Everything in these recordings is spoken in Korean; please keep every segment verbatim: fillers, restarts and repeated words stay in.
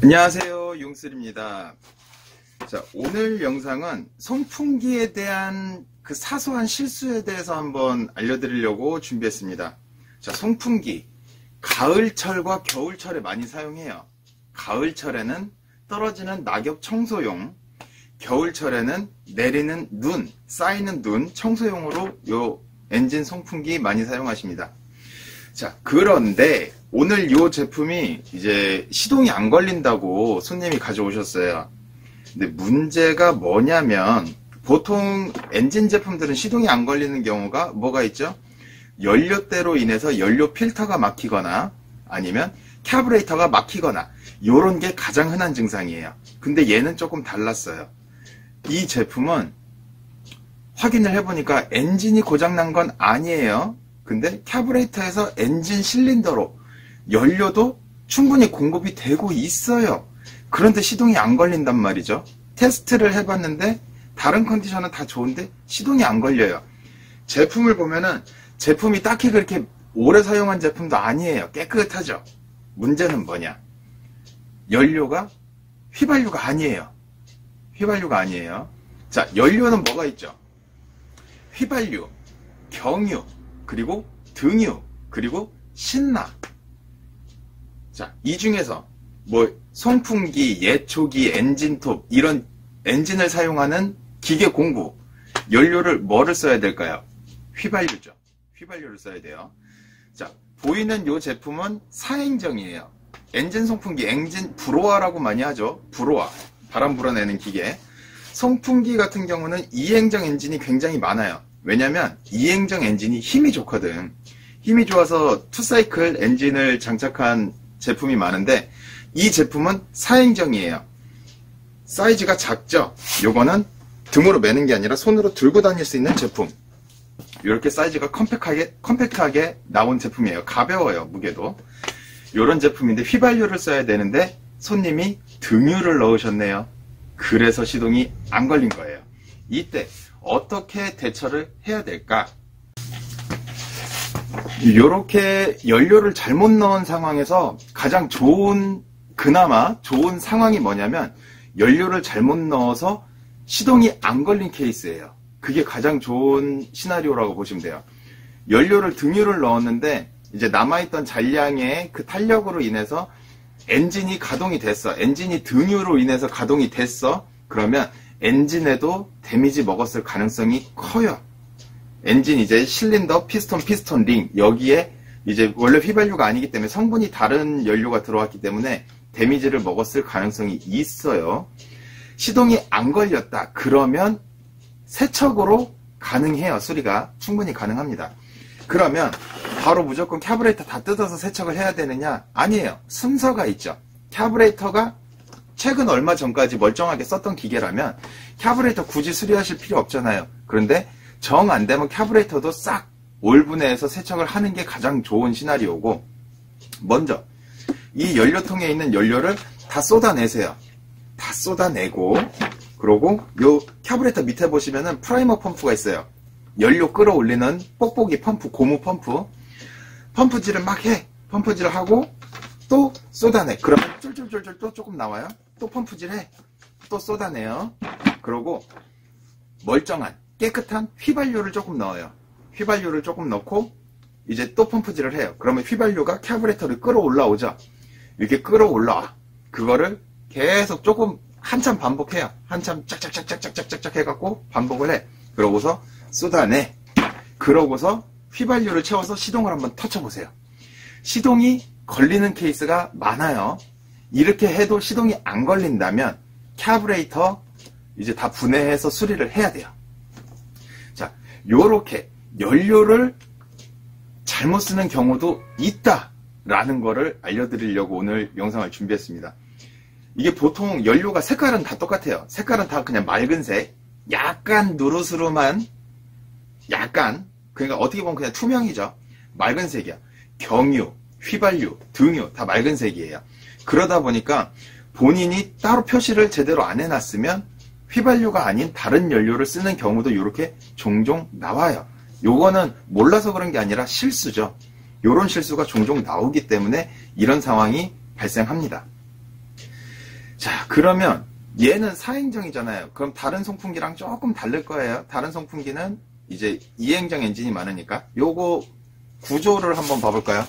안녕하세요, 용술입니다. 자, 오늘 영상은 선풍기에 대한 그 사소한 실수에 대해서 한번 알려드리려고 준비했습니다. 자, 선풍기 가을철과 겨울철에 많이 사용해요. 가을철에는 떨어지는 낙엽 청소용, 겨울철에는 내리는 눈, 쌓이는 눈 청소용으로 요 엔진 선풍기 많이 사용하십니다. 자, 그런데 오늘 이 제품이 이제 시동이 안 걸린다고 손님이 가져오셨어요. 근데 문제가 뭐냐면, 보통 엔진 제품들은 시동이 안 걸리는 경우가 뭐가 있죠? 연료대로 인해서 연료 필터가 막히거나 아니면 캐브레이터가 막히거나, 요런 게 가장 흔한 증상이에요. 근데 얘는 조금 달랐어요. 이 제품은 확인을 해보니까 엔진이 고장난 건 아니에요. 근데 캐브레이터에서 엔진 실린더로 연료도 충분히 공급이 되고 있어요. 그런데 시동이 안 걸린단 말이죠. 테스트를 해봤는데 다른 컨디션은 다 좋은데 시동이 안 걸려요. 제품을 보면은 제품이 딱히 그렇게 오래 사용한 제품도 아니에요. 깨끗하죠. 문제는 뭐냐, 연료가 휘발유가 아니에요. 휘발유가 아니에요. 자, 연료는 뭐가 있죠? 휘발유, 경유, 그리고 등유, 그리고 신나. 자, 이 중에서 뭐 선풍기, 예초기, 엔진톱, 이런 엔진을 사용하는 기계 공구, 연료를 뭐를 써야 될까요? 휘발유죠. 휘발유를 써야 돼요. 자, 보이는 이 제품은 사행정이에요. 엔진 선풍기, 엔진 브로아라고 많이 하죠. 브로아, 바람 불어내는 기계. 선풍기 같은 경우는 이행정 엔진이 굉장히 많아요. 왜냐면 이행정 엔진이 힘이 좋거든. 힘이 좋아서 투사이클 엔진을 장착한 제품이 많은데, 이 제품은 사행정이에요. 사이즈가 작죠. 요거는 등으로 매는 게 아니라 손으로 들고 다닐 수 있는 제품. 이렇게 사이즈가 컴팩트하게 컴팩트하게 나온 제품이에요. 가벼워요, 무게도. 요런 제품인데 휘발유를 써야 되는데 손님이 등유를 넣으셨네요. 그래서 시동이 안 걸린 거예요. 이때 어떻게 대처를 해야 될까? 이렇게 연료를 잘못 넣은 상황에서 가장 좋은, 그나마 좋은 상황이 뭐냐면, 연료를 잘못 넣어서 시동이 안 걸린 케이스예요. 그게 가장 좋은 시나리오라고 보시면 돼요. 연료를, 등유를 넣었는데 이제 남아있던 잔량의 그 탄력으로 인해서 엔진이 가동이 됐어. 엔진이 등유로 인해서 가동이 됐어. 그러면 엔진에도 데미지 먹었을 가능성이 커요. 엔진 이제 실린더, 피스톤, 피스톤 링, 여기에 이제 원래 휘발유가 아니기 때문에 성분이 다른 연료가 들어왔기 때문에 데미지를 먹었을 가능성이 있어요. 시동이 안 걸렸다 그러면 세척으로 가능해요. 수리가 충분히 가능합니다. 그러면 바로 무조건 캐브레이터 다 뜯어서 세척을 해야 되느냐? 아니에요. 순서가 있죠. 캐브레이터가 최근 얼마 전까지 멀쩡하게 썼던 기계라면 캐브레이터 굳이 수리하실 필요 없잖아요. 그런데 정 안되면 캐브레이터도 싹 올분해해서 세척을 하는 게 가장 좋은 시나리오고, 먼저 이 연료통에 있는 연료를 다 쏟아내세요. 다 쏟아내고, 그러고 요 캐브레이터 밑에 보시면은 프라이머 펌프가 있어요. 연료 끌어올리는 뽁뽁이 펌프, 고무 펌프. 펌프질을 막 해. 펌프질을 하고 또 쏟아내. 그러면 쫄쫄쫄쫄 또 조금 나와요. 또 펌프질해. 또 쏟아내요. 그러고 멀쩡한 깨끗한 휘발유를 조금 넣어요. 휘발유를 조금 넣고 이제 또 펌프질을 해요. 그러면 휘발유가 캐브레이터를 끌어올라오죠. 이렇게 끌어올라와. 그거를 계속 조금 한참 반복해요. 한참 짝짝짝짝짝짝짝 해갖고 반복을 해. 그러고서 쏟아내. 그러고서 휘발유를 채워서 시동을 한번 터쳐보세요. 시동이 걸리는 케이스가 많아요. 이렇게 해도 시동이 안 걸린다면 캐브레이터 이제 다 분해해서 수리를 해야 돼요. 자, 요렇게 연료를 잘못 쓰는 경우도 있다라는 거를 알려드리려고 오늘 영상을 준비했습니다. 이게 보통 연료가 색깔은 다 똑같아요. 색깔은 다 그냥 맑은색, 약간 누르스름한, 약간, 그러니까 어떻게 보면 그냥 투명이죠. 맑은색이야. 경유, 휘발유, 등유 다 맑은색이에요. 그러다 보니까 본인이 따로 표시를 제대로 안 해놨으면 휘발유가 아닌 다른 연료를 쓰는 경우도 이렇게 종종 나와요. 요거는 몰라서 그런 게 아니라 실수죠. 요런 실수가 종종 나오기 때문에 이런 상황이 발생합니다. 자, 그러면 얘는 사행정이잖아요. 그럼 다른 송풍기랑 조금 다를 거예요. 다른 송풍기는 이제 이행정 엔진이 많으니까. 요거 구조를 한번 봐볼까요?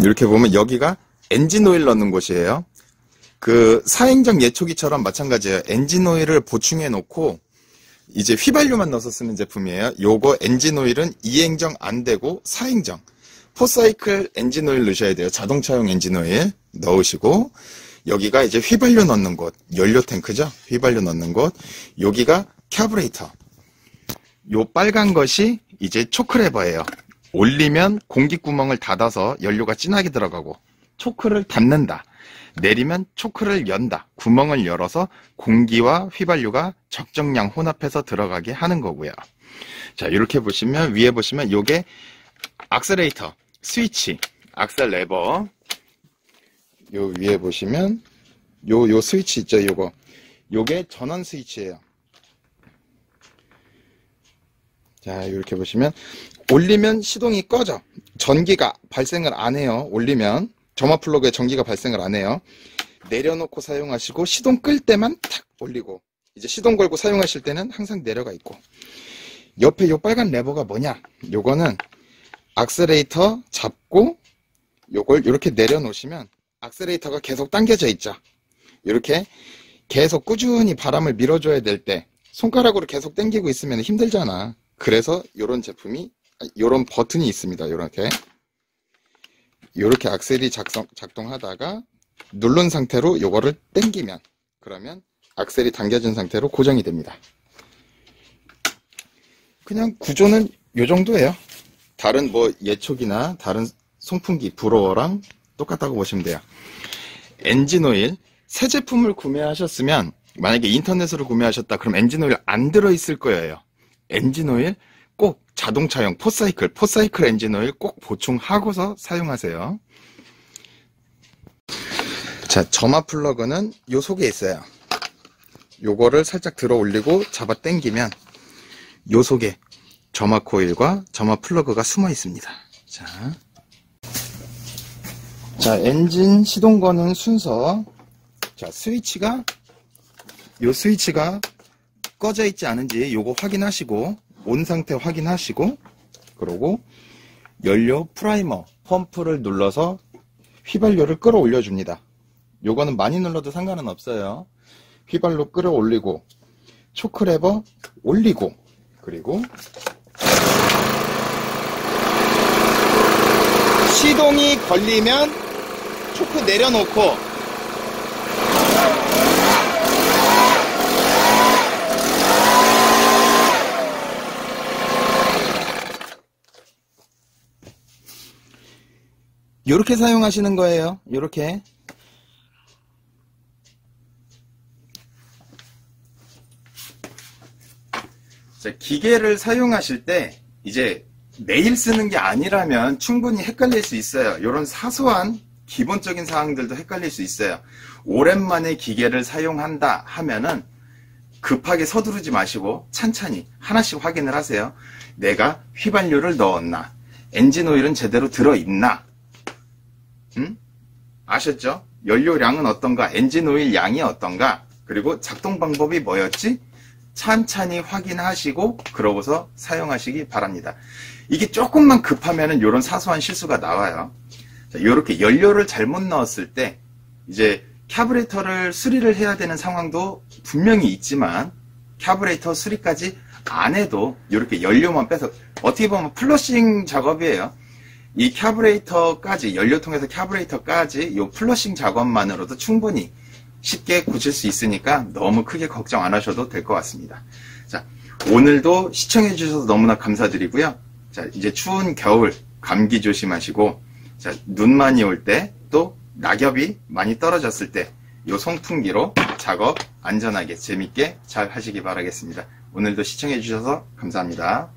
이렇게 보면 여기가 엔진 오일 넣는 곳이에요. 그 사행정 예초기처럼 마찬가지예요. 엔진 오일을 보충해 놓고 이제 휘발유만 넣어서 쓰는 제품이에요. 요거 엔진 오일은 이행정 안 되고 사행정. 포사이클 엔진 오일 넣으셔야 돼요. 자동차용 엔진 오일 넣으시고, 여기가 이제 휘발유 넣는 곳, 연료 탱크죠. 휘발유 넣는 곳. 여기가 캐브레이터. 요 빨간 것이 이제 초크레버예요. 올리면 공기구멍을 닫아서 연료가 진하게 들어가고, 초크를 닫는다. 내리면 초크를 연다. 구멍을 열어서 공기와 휘발유가 적정량 혼합해서 들어가게 하는 거고요. 자, 이렇게 보시면, 위에 보시면 요게 악셀레이터, 스위치, 악셀 레버. 요 위에 보시면 요 요 스위치 있죠. 요거 요게 전원 스위치예요. 자, 이렇게 보시면 올리면 시동이 꺼져. 전기가 발생을 안 해요. 올리면 점화 플러그에 전기가 발생을 안 해요. 내려놓고 사용하시고, 시동 끌 때만 탁 올리고, 이제 시동 걸고 사용하실 때는 항상 내려가 있고. 옆에 요 빨간 레버가 뭐냐, 요거는 악셀레이터 잡고 요걸 이렇게 내려놓으시면 악셀레이터가 계속 당겨져 있죠. 이렇게 계속 꾸준히 바람을 밀어줘야 될 때 손가락으로 계속 당기고 있으면 힘들잖아. 그래서 요런 제품이, 요런 버튼이 있습니다. 요렇게 요렇게 악셀이 작성, 작동하다가 누른 상태로 요거를 당기면, 그러면 악셀이 당겨진 상태로 고정이 됩니다. 그냥 구조는 요 정도예요. 다른 뭐 예초기나 다른 송풍기 브로어랑 똑같다고 보시면 돼요. 엔진오일, 새 제품을 구매하셨으면, 만약에 인터넷으로 구매하셨다 그럼 엔진오일 안 들어있을 거예요. 엔진오일 꼭 자동차용 포사이클, 포사이클 엔진오일 꼭 보충하고서 사용하세요. 자, 점화 플러그는 요 속에 있어요. 요거를 살짝 들어 올리고 잡아 당기면 요 속에 점화 코일과 점화 플러그가 숨어 있습니다. 자, 자, 엔진 시동 거는 순서. 자, 스위치가, 요 스위치가 꺼져 있지 않은지 요거 확인하시고, 온 상태 확인하시고, 그러고 연료 프라이머 펌프를 눌러서 휘발유를 끌어올려 줍니다. 요거는 많이 눌러도 상관은 없어요. 휘발로 끌어올리고, 초크레버 올리고, 그리고 시동이 걸리면 초크 내려놓고, 요렇게 사용하시는 거예요. 요렇게 기계를 사용하실 때 이제 매일 쓰는 게 아니라면 충분히 헷갈릴 수 있어요. 이런 사소한 기본적인 사항들도 헷갈릴 수 있어요. 오랜만에 기계를 사용한다 하면은 급하게 서두르지 마시고 찬찬히 하나씩 확인을 하세요. 내가 휘발유를 넣었나? 엔진 오일은 제대로 들어있나? 응? 아셨죠? 연료량은 어떤가? 엔진 오일 양이 어떤가? 그리고 작동 방법이 뭐였지? 찬찬히 확인하시고 그러고서 사용하시기 바랍니다. 이게 조금만 급하면은 이런 사소한 실수가 나와요. 자, 이렇게 연료를 잘못 넣었을 때 이제 카브레이터를 수리를 해야 되는 상황도 분명히 있지만, 카브레이터 수리까지 안 해도 이렇게 연료만 빼서, 어떻게 보면 플러싱 작업이에요. 이 카브레이터까지, 연료통에서 카브레이터까지 이 플러싱 작업만으로도 충분히 쉽게 고칠 수 있으니까 너무 크게 걱정 안 하셔도 될 것 같습니다. 자, 오늘도 시청해 주셔서 너무나 감사드리고요. 자, 이제 추운 겨울 감기 조심하시고, 자, 눈 많이 올 때, 또 낙엽이 많이 떨어졌을 때 요 송풍기로 작업 안전하게 재밌게 잘 하시기 바라겠습니다. 오늘도 시청해 주셔서 감사합니다.